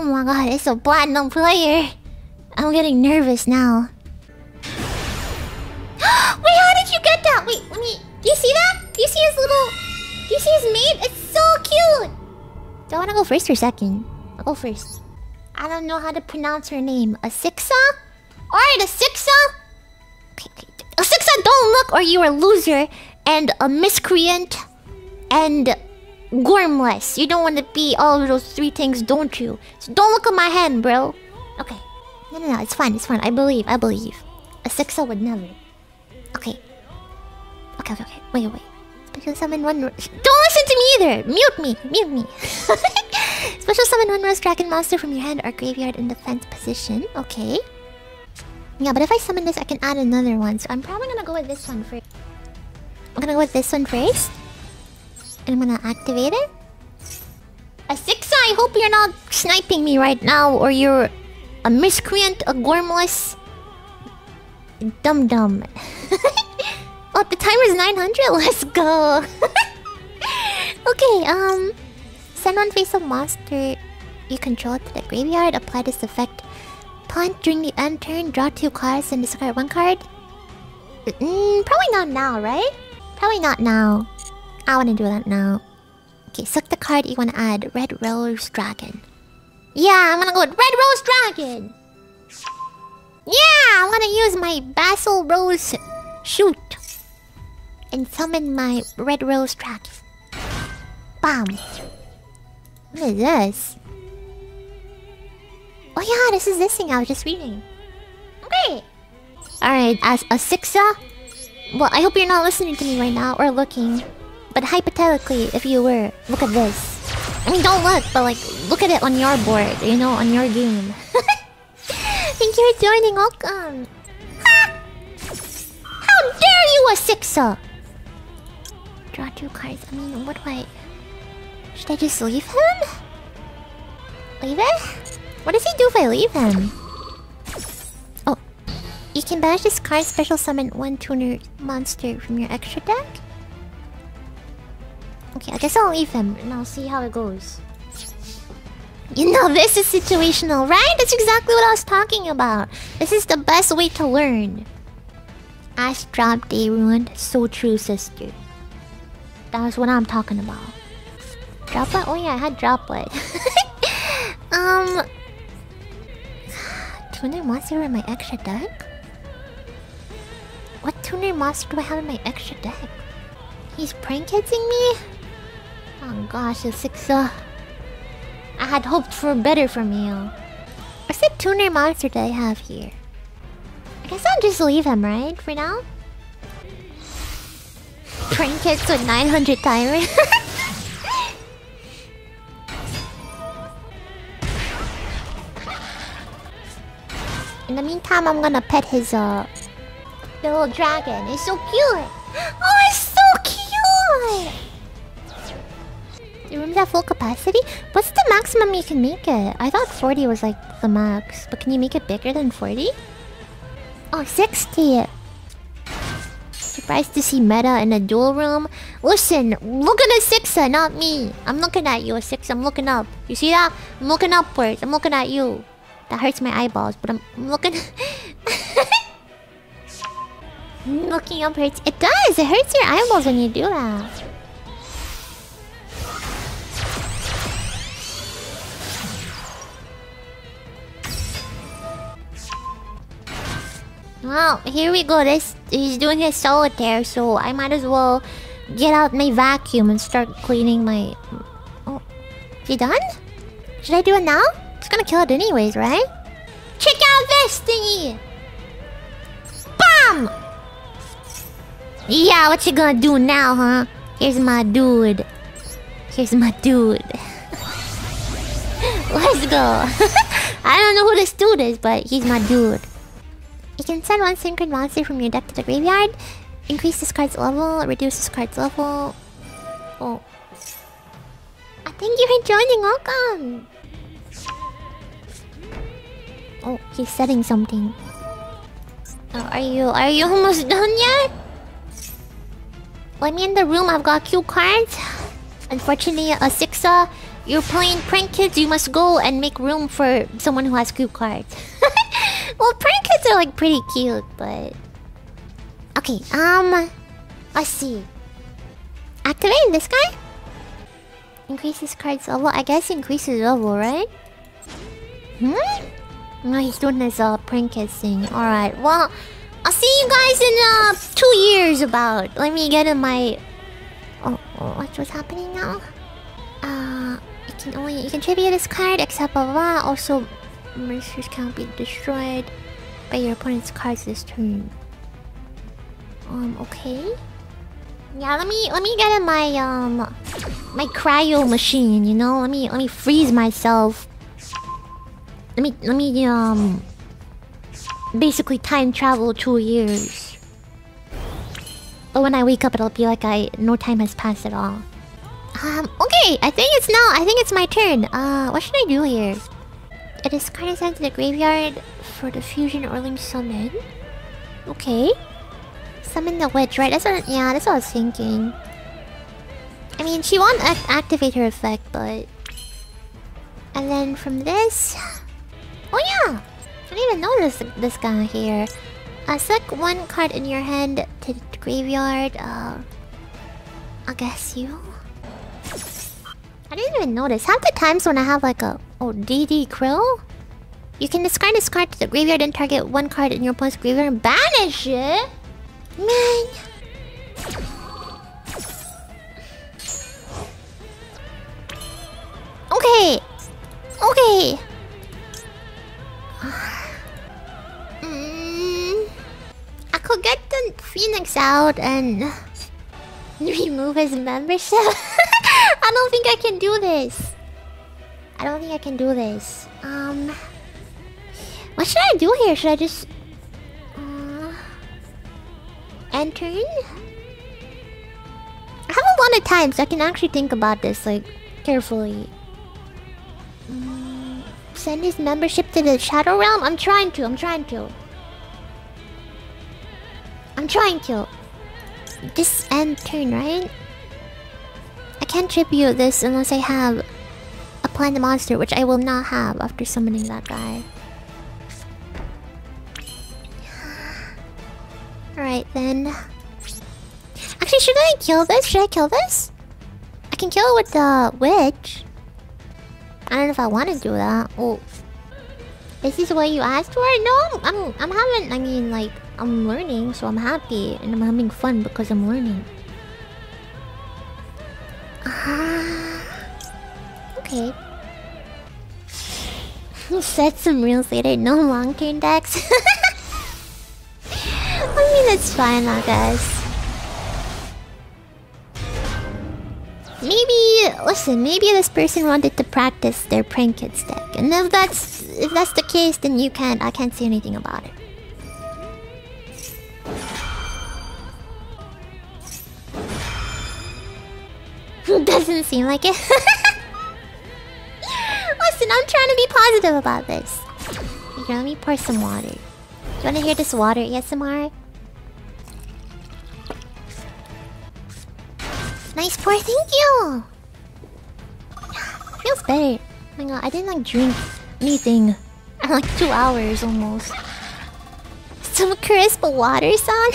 Oh my god, it's a platinum player! I'm getting nervous now. Wait, how did you get that? Wait, let me... Do you see that? Do you see his little... Do you see his mane? It's so cute! Do I wanna go first or second? I'll go first. I don't know how to pronounce her name. Asixa? Alright, Asixa! Okay. Asixa, don't look or you're a loser. And a miscreant. And... gormless. You don't want to be all of those three things, don't you? So don't look at my hand, bro. Okay. No. It's fine. It's fine. I believe. Asixa would never. Okay. Okay. Wait. Special summon one... Don't listen to me either! Mute me! Special summon one Rose Dragon monster from your hand or graveyard in defense position. Okay. Yeah, but if I summon this, I can add another one. So I'm probably gonna go with this one first. And I'm gonna activate it. Asixa, I hope you're not sniping me right now, or you're a miscreant, a gormless dum-dum. Oh, the timer's 900? Let's go! Okay, send one face of monster you control to the graveyard. Apply this effect. Punt during the end turn. Draw 2 cards and discard 1 card. Probably not now, right? Probably not now. I want to do that now. Okay, select the card you want to add. Red Rose Dragon. Yeah, I'm gonna go with Red Rose Dragon! Yeah! I want to use my Basil Rose shoot. And summon my Red Rose Dragon. Bam! What is this? Oh yeah, this is this thing I was just reading. Okay! Alright, as Asixa... Well, I hope you're not listening to me right now, or looking. But hypothetically, if you were, look at this. I mean, don't look, but like, look at it on your board, you know, on your game. Thank you for joining, welcome! Ha! How dare you, Asixa! Draw 2 cards, I mean, what do I... Should I just leave him? Leave it? What does he do if I leave him? Oh. You can banish this card, special summon one tuner monster from your extra deck? Okay, I guess I'll leave him and I'll see how it goes. You know, this is situational, right? That's exactly what I was talking about. This is the best way to learn. Ash drop day ruined. So true, sister. That was what I'm talking about. Droplet? Oh yeah, I had droplet. Tuner monster in my extra deck? What tuner monster do I have in my extra deck? He's prank-hitting me? Oh gosh, Asixa. I had hoped for better from you. What's the tuner monster that I have here? I guess I'll just leave him, right? For now? Prank hits with 900 timer. In the meantime, I'm gonna pet his little dragon. It's so cute! Oh, it's so cute! The room's at full capacity? What's the maximum you can make it? I thought 40 was like the max, but can you make it bigger than 40? Oh, 60! Surprised to see meta in a duel room? Listen, look at Asixa, not me! I'm looking at you, Asixa, I'm looking up. You see that? I'm looking upwards, I'm looking at you. That hurts my eyeballs, but I'm looking... Looking up hurts... It does! It hurts your eyeballs when you do that. Well, here we go. This he's doing his solitaire, so I might as well get out my vacuum and start cleaning my... Oh, is he done? Should I do it now? It's gonna kill it anyways, right? Check out this thingy! BAM! Yeah, what you gonna do now, huh? Here's my dude. Let's go. I don't know who this dude is, but he's my dude. You can send one synchroned monster from your deck to the graveyard. Increase this card's level, reduce this card's level. Oh. I think you're joining, welcome! Oh, he's setting something. Oh, are you almost done yet? Let me in the room, I've got cue cards. Unfortunately, Asixa, You're playing prank kids, you must go and make room for someone who has group cards. Well, prank kids are like pretty cute, but... Okay, let's see. Activate this guy? Increases cards level. I guess increases level, right? No, he's doing his prank kids thing. Alright, well... I'll see you guys in 2 years about. Let me get in my... Oh, what's happening now? You can only... You can tribute this card, except blah blah. Also, monsters can't be destroyed by your opponent's cards this turn. Okay. Yeah, let me get in my my cryo machine, you know? Let me freeze myself. Let me basically time travel 2 years. But when I wake up, it'll be like no time has passed at all. Okay, I think it's my turn. What should I do here? It is kind of sent to the graveyard for the fusion or link summon. Okay. Summon the witch, right? That's what I was thinking. I mean, she won't activate her effect, but... And then from this... Oh yeah! I didn't even notice this guy here. Select one card in your hand to the graveyard. I'll guess you. I didn't even notice. Half the times when I have like a... Oh, DD Krill? You can discard this card to the graveyard and target one card in your opponent's graveyard and banish it? Man. Okay. Okay. I could get the Phoenix out and remove his membership. I don't think I can do this. What should I do here? Should I just end turn? I have a lot of time, so I can actually think about this like carefully. Send his membership to the Shadow Realm? I'm trying to. This end turn, right? I can't tribute this unless I have a plan the monster, which I will not have after summoning that guy. Alright then. Actually, should I kill this? I can kill it with the witch. I don't know if I want to do that. Oh, this is what you asked for? No, I'm having... I mean, like, I'm learning, so I'm happy. And I'm having fun because I'm learning. Okay. Set some reels later. No long-term decks. I mean, it's fine, I guess. Maybe this person wanted to practice their prank kids deck, and if that's the case, then I can't say anything about it. Doesn't seem like it. Listen, I'm trying to be positive about this. Here, let me pour some water. You wanna hear this water ASMR? Nice pour, thank you! Feels better. Oh my god, I didn't like drink anything in like 2 hours almost. Some crisp water sound?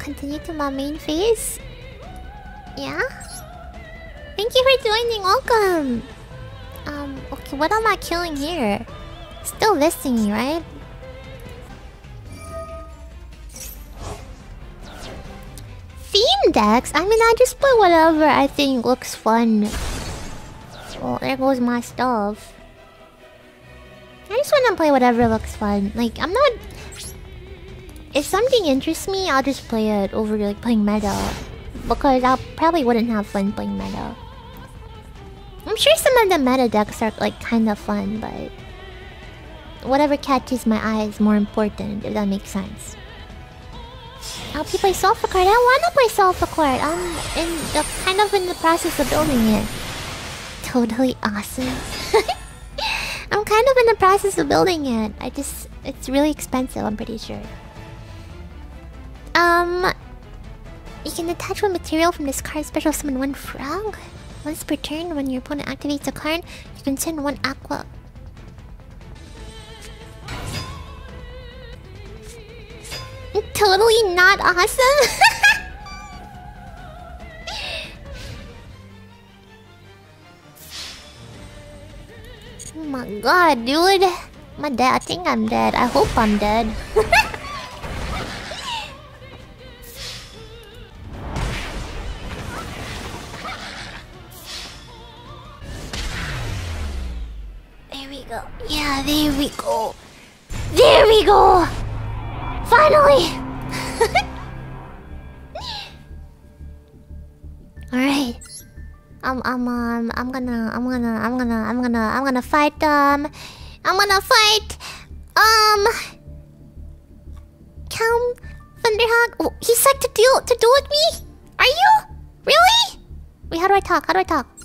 Continue to my main phase? Yeah? Thank you for joining, welcome! Okay, what am I killing here? Still listing, right? Theme decks? I mean, I just play whatever I think looks fun. Well, there goes my stuff. I just wanna play whatever looks fun. Like, I'm not... If something interests me, I'll just play it over like playing meta. Because I probably wouldn't have fun playing meta. I'm sure some of the meta decks are like kinda fun, but... Whatever catches my eye is more important, if that makes sense. I hope you play Sulphur Card. I wanna play Sulphur Card. I'm kind of in the process of building it. Totally awesome. I'm kind of in the process of building it. It's really expensive, I'm pretty sure. You can detach one material from this card, special summon one frog. Once per turn, when your opponent activates a card, you can send one aqua. Totally not awesome! Oh my god, dude! My dad, I think I'm dead. I hope I'm dead. There we go. Yeah, there we go. There we go! Finally! Alright. I'm gonna fight Cown Thunderhog. Oh, he's like to duel with me? Are you? Really? Wait, how do I talk?